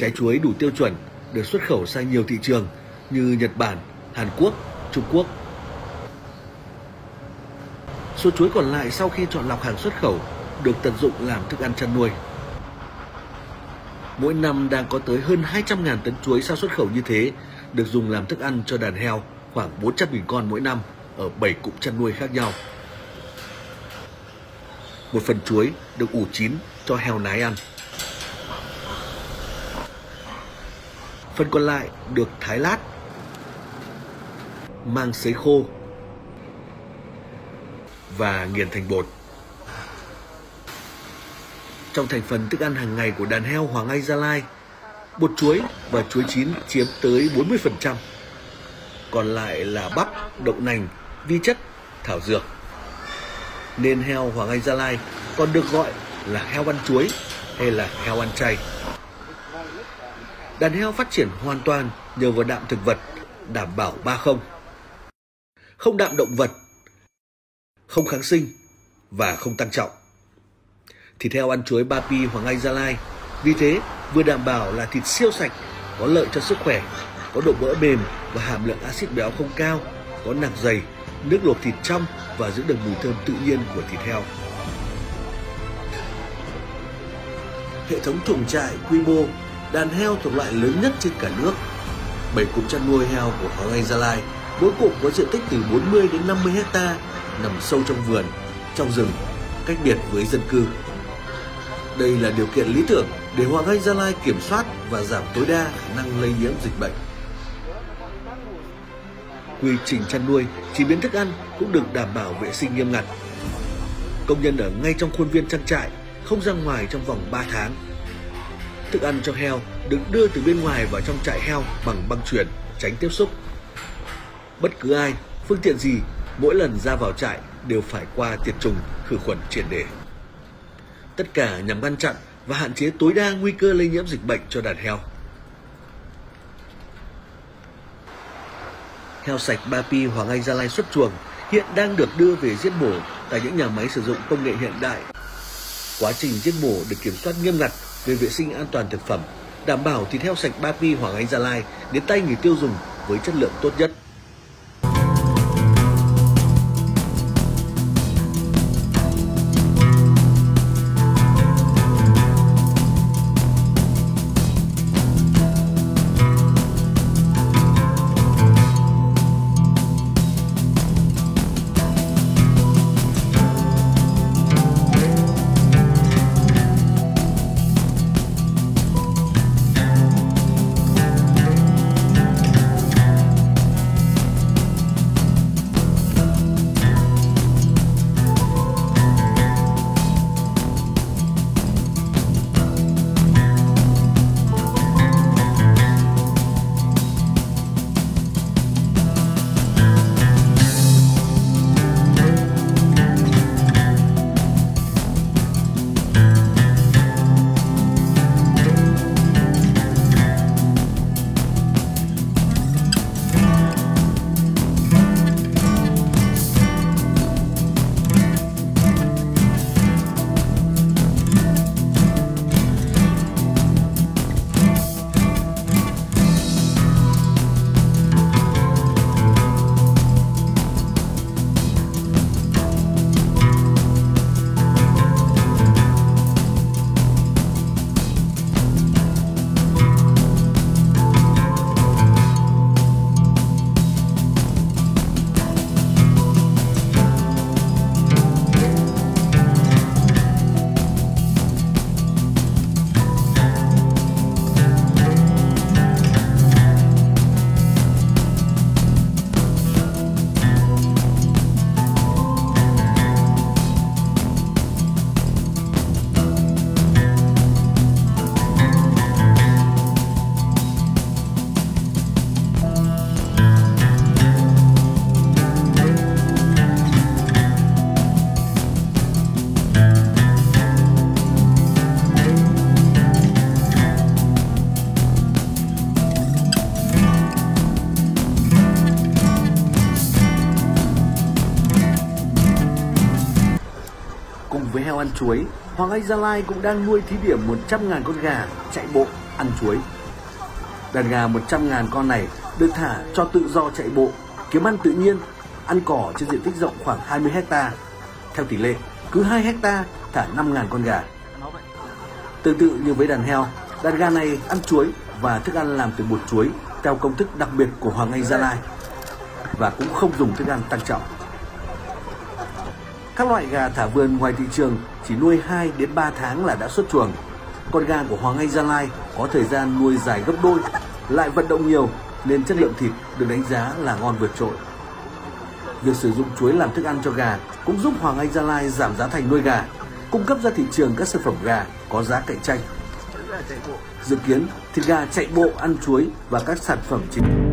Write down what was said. Trái chuối đủ tiêu chuẩn được xuất khẩu sang nhiều thị trường như Nhật Bản, Hàn Quốc, Trung Quốc. Số chuối còn lại sau khi chọn lọc hàng xuất khẩu được tận dụng làm thức ăn chăn nuôi. Mỗi năm đang có tới hơn 200.000 tấn chuối sau xuất khẩu như thế được dùng làm thức ăn cho đàn heo khoảng 400.000 con mỗi năm ở 7 cụm chăn nuôi khác nhau. Một phần chuối được ủ chín cho heo nái ăn. Phần còn lại được thái lát, mang sấy khô và nghiền thành bột. Trong thành phần thức ăn hàng ngày của đàn heo Hoàng Anh Gia Lai, bột chuối và chuối chín chiếm tới 40%. Còn lại là bắp, đậu nành, vi chất, thảo dược. Nên heo Hoàng Anh Gia Lai còn được gọi là heo ăn chuối hay là heo ăn chay. Đàn heo phát triển hoàn toàn nhờ vào đạm thực vật, đảm bảo 3 không. Không đạm động vật, không kháng sinh và không tăng trọng. Thịt heo ăn chuối Ba Pi Hoàng Anh Gia Lai vì thế vừa đảm bảo là thịt siêu sạch, có lợi cho sức khỏe, có độ mỡ mềm và hàm lượng axit béo không cao, có nạc dày, nước luộc thịt trong và giữ được mùi thơm tự nhiên của thịt heo. Hệ thống chuồng trại quy mô đàn heo thuộc loại lớn nhất trên cả nước. 7 cụm chăn nuôi heo của Hoàng Anh Gia Lai, mỗi cụm có diện tích từ 40 đến 50 hecta, nằm sâu trong vườn, trong rừng, cách biệt với dân cư. Đây là điều kiện lý tưởng để Hoàng Anh Gia Lai kiểm soát và giảm tối đa khả năng lây nhiễm dịch bệnh. Quy trình chăn nuôi, chế biến thức ăn cũng được đảm bảo vệ sinh nghiêm ngặt. Công nhân ở ngay trong khuôn viên trang trại, không ra ngoài trong vòng 3 tháng. Thức ăn cho heo được đưa từ bên ngoài vào trong trại heo bằng băng chuyền, tránh tiếp xúc. Bất cứ ai, phương tiện gì, mỗi lần ra vào trại đều phải qua tiệt trùng, khử khuẩn triệt để. Tất cả nhằm ngăn chặn và hạn chế tối đa nguy cơ lây nhiễm dịch bệnh cho đàn heo. Heo sạch Ba Pi Hoàng Anh Gia Lai xuất chuồng hiện đang được đưa về giết mổ tại những nhà máy sử dụng công nghệ hiện đại. Quá trình giết mổ được kiểm soát nghiêm ngặt về vệ sinh an toàn thực phẩm, đảm bảo thịt heo sạch Ba Pi Hoàng Anh Gia Lai đến tay người tiêu dùng với chất lượng tốt nhất. ăn chuối, Hoàng Anh Gia Lai cũng đang nuôi thí điểm 100.000 con gà chạy bộ ăn chuối. Đàn gà 100.000 con này được thả cho tự do chạy bộ, kiếm ăn tự nhiên, ăn cỏ trên diện tích rộng khoảng 20 hecta. Theo tỷ lệ, cứ 2 hecta thả 5.000 con gà. Tương tự như với đàn heo, đàn gà này ăn chuối và thức ăn làm từ bột chuối theo công thức đặc biệt của Hoàng Anh Gia Lai và cũng không dùng thức ăn tăng trọng. Các loại gà thả vườn ngoài thị trường chỉ nuôi 2 đến 3 tháng là đã xuất chuồng. Con gà của Hoàng Anh Gia Lai có thời gian nuôi dài gấp đôi, lại vận động nhiều nên chất lượng thịt được đánh giá là ngon vượt trội. Việc sử dụng chuối làm thức ăn cho gà cũng giúp Hoàng Anh Gia Lai giảm giá thành nuôi gà, cung cấp ra thị trường các sản phẩm gà có giá cạnh tranh. Dự kiến thịt gà chạy bộ ăn chuối và các sản phẩm chính